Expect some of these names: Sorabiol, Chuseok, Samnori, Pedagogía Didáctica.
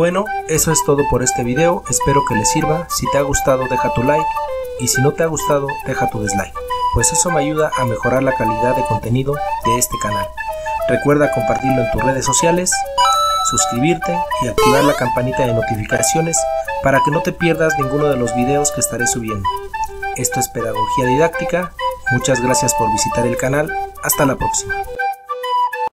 Bueno, eso es todo por este video, espero que les sirva. Si te ha gustado deja tu like y si no te ha gustado deja tu dislike, pues eso me ayuda a mejorar la calidad de contenido de este canal. Recuerda compartirlo en tus redes sociales, suscribirte y activar la campanita de notificaciones para que no te pierdas ninguno de los videos que estaré subiendo. Esto es Pedagogía Didáctica, muchas gracias por visitar el canal, hasta la próxima.